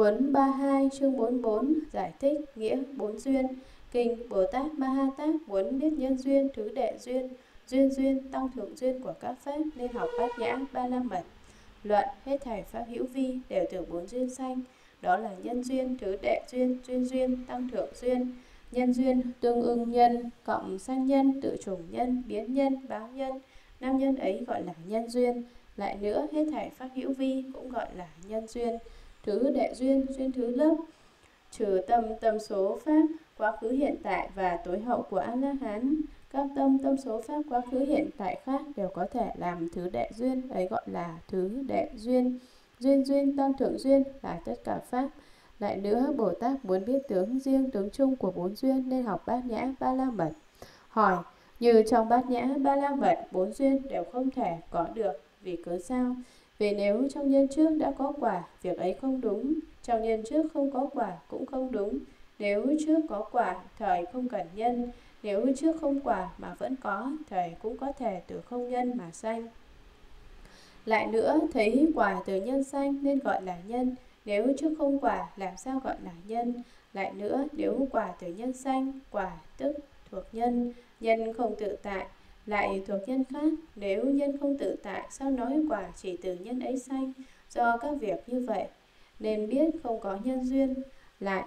Vấn 32 chương 44 giải thích nghĩa bốn duyên. Kinh Bồ Tát Maha Tát muốn biết nhân duyên, thứ đệ duyên, duyên tăng thượng duyên của các pháp nên học Bát Nhã Ba La Mật. Luận: hết thảy pháp hữu vi đều từ bốn duyên sanh, đó là nhân duyên, thứ đệ duyên, duyên tăng thượng duyên. Nhân duyên tương ưng nhân, cộng sanh nhân, tự chủng nhân, biến nhân, báo nhân, năm nhân ấy gọi là nhân duyên. Lại nữa, hết thảy pháp hữu vi cũng gọi là nhân duyên. Thứ đệ duyên, thứ lớp, trừ tâm số pháp quá khứ hiện tại và tối hậu của A La Hán, các tâm số pháp quá khứ hiện tại khác đều có thể làm thứ đệ duyên, ấy gọi là thứ đệ duyên. Duyên tăng thượng duyên là tất cả pháp. Lại nữa, Bồ Tát muốn biết tướng riêng, tướng chung của bốn duyên nên học Bát Nhã Ba La Mật. Hỏi: như trong Bát Nhã Ba La Mật, bốn duyên đều không thể có được, vì cớ sao? Vì nếu trong nhân trước đã có quả, việc ấy không đúng; trong nhân trước không có quả cũng không đúng. Nếu trước có quả, thời không cần nhân; nếu trước không quả mà vẫn có, thời cũng có thể từ không nhân mà sanh. Lại nữa, thấy quả từ nhân sanh nên gọi là nhân. Nếu trước không quả, làm sao gọi là nhân? Lại nữa, nếu quả từ nhân sanh, quả tức thuộc nhân. Nhân không tự tại, lại thuộc nhân khác. Nếu nhân không tự tại, sao nói quả chỉ từ nhân ấy sanh? Do các việc như vậy nên biết không có nhân duyên. Lại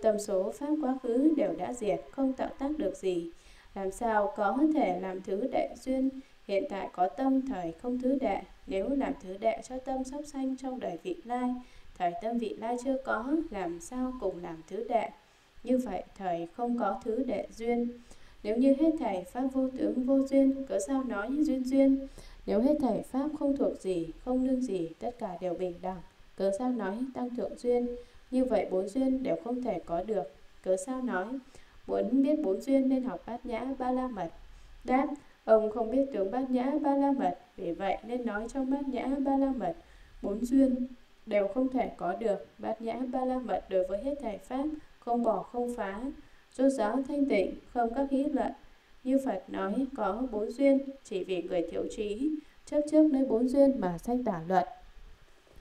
tâm số pháp quá khứ đều đã diệt, không tạo tác được gì, làm sao có thể làm thứ đệ duyên? Hiện tại có tâm, thời không thứ đệ. Nếu làm thứ đệ cho tâm sắp sanh trong đời vị lai, thời tâm vị lai chưa có, làm sao cùng làm thứ đệ? Như vậy thời không có thứ đệ duyên. Nếu như hết thảy pháp vô tướng vô duyên, cớ sao nói như duyên? Nếu hết thảy pháp không thuộc gì, không nương gì, tất cả đều bình đẳng, cớ sao nói tăng thượng duyên? Như vậy bốn duyên đều không thể có được, cớ sao nói muốn biết bốn duyên nên học Bát Nhã Ba La Mật? Đáp: ông không biết tướng Bát Nhã Ba La Mật, vì vậy nên nói trong Bát Nhã Ba La Mật bốn duyên đều không thể có được. Bát Nhã Ba La Mật đối với hết thảy pháp không bỏ không phá, rốt ráo thanh tịnh, không các hí luận. Như Phật nói có bốn duyên, chỉ vì người thiếu trí chấp trước nơi bốn duyên mà sanh tả luận.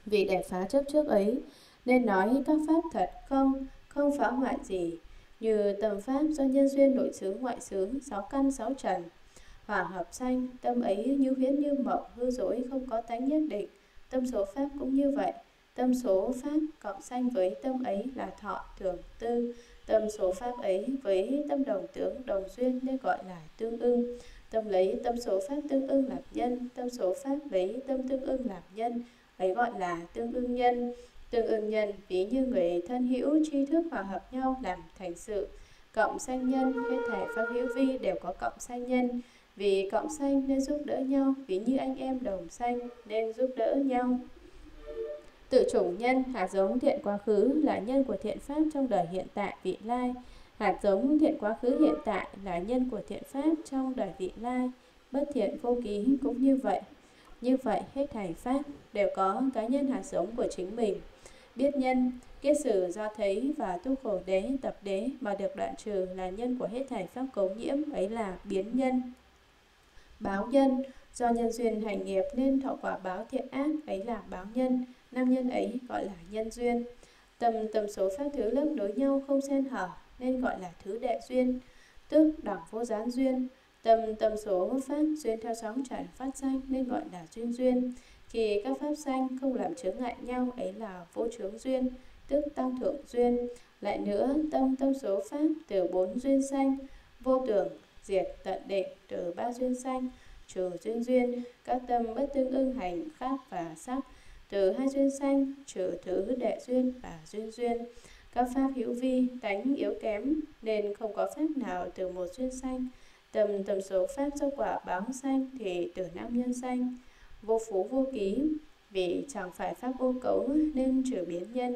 Vì để phá chấp trước ấy nên nói các pháp thật không, không phá hoại gì. Như tầm pháp do nhân duyên nội xứ ngoại xứ, sáu căn sáu trần hòa hợp sanh, tâm ấy như huyễn như mộng, hư dối, không có tánh nhất định. Tâm số pháp cũng như vậy. Tâm số pháp cộng sanh với tâm ấy là thọ thường tư. Tâm số pháp ấy với tâm đồng tướng đồng duyên nên gọi là tương ưng. Tâm lấy tâm số pháp tương ưng làm nhân, tâm số pháp lấy tâm tương ưng làm nhân, ấy gọi là tương ưng nhân. Tương ưng nhân ví như người thân hữu tri thức hòa hợp nhau làm thành sự. Cộng sanh nhân, hết thảy pháp hữu vi đều có cộng sanh nhân. Vì cộng sanh nên giúp đỡ nhau, ví như anh em đồng sanh nên giúp đỡ nhau. Tự chủng nhân, hạt giống thiện quá khứ là nhân của thiện pháp trong đời hiện tại vị lai. Hạt giống thiện quá khứ hiện tại là nhân của thiện pháp trong đời vị lai. Bất thiện vô ký cũng như vậy. Như vậy hết thảy pháp đều có cá nhân hạt giống của chính mình. Biết nhân, kiết sử do thấy và tu khổ đế, tập đế mà được đoạn trừ là nhân của hết thảy pháp cấu nhiễm, ấy là biến nhân. Báo nhân, do nhân duyên hành nghiệp nên thọ quả báo thiện ác, ấy là báo nhân. Năm nhân ấy gọi là nhân duyên. Tâm số pháp thứ lớp đối nhau không xen hở nên gọi là thứ đệ duyên, tức đẳng vô gián duyên. Tâm số pháp duyên theo sóng trần phát sanh nên gọi là duyên. Khi các pháp sanh không làm chướng ngại nhau, ấy là vô chướng duyên, tức tăng thượng duyên. Lại nữa, tâm số pháp từ bốn duyên sanh, vô tưởng, diệt, tận định, từ ba duyên sanh, trừ duyên. Các tâm bất tương ưng hành, khác và sắc, từ hai duyên sanh, trừ thứ đệ duyên và duyên. Các pháp hữu vi tánh yếu kém nên không có pháp nào từ một duyên sanh. Tâm số pháp do quả báo sanh thì từ năm nhân sanh. Vô phú vô ký, vì chẳng phải pháp vô cấu nên trừ biến nhân.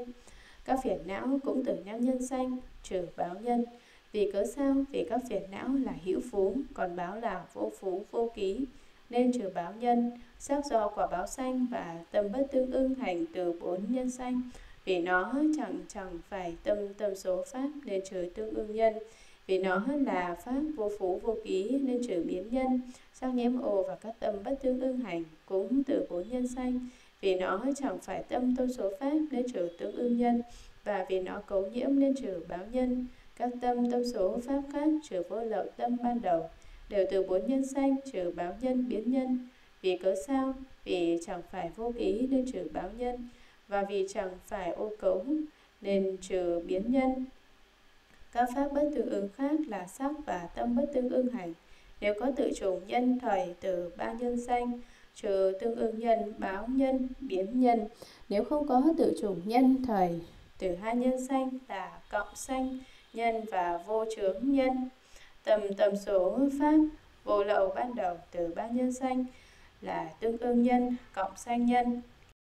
Các phiền não cũng từ năm nhân sanh, trừ báo nhân. Vì cớ sao? Vì các phiền não là hữu phú, còn báo là vô phú vô ký nên trừ báo nhân. Sắc do quả báo sanh và tâm bất tương ưng hành từ bốn nhân sanh, vì nó chẳng phải tâm số pháp nên trừ tương ưng nhân. Vì nó là pháp vô phú vô ký nên trừ biến nhân. Sắc nhiễm ô và các tâm bất tương ưng hành cũng từ bốn nhân sanh, vì nó chẳng phải tâm tu số pháp nên trừ tướng ương nhân, và vì nó cấu nhiễm nên trừ báo nhân. Các tâm tu số pháp khác trừ vô lậu tâm ban đầu đều từ bốn nhân sanh, trừ báo nhân biến nhân. Vì cớ sao? Vì chẳng phải vô ký nên trừ báo nhân, và vì chẳng phải ô cấu nên trừ biến nhân. Các pháp bất tương ứng khác là sắc và tâm bất tương ưng hành, nếu có tự trùng nhân thời từ ba nhân sanh, trừ tương ưng nhân, báo nhân, biến nhân. Nếu không có tự trùng nhân thời từ hai nhân sanh là cộng sanh nhân và vô chướng nhân. Tầm số pháp vô lậu ban đầu từ ba nhân sanh là tương ưng nhân, cộng sanh nhân.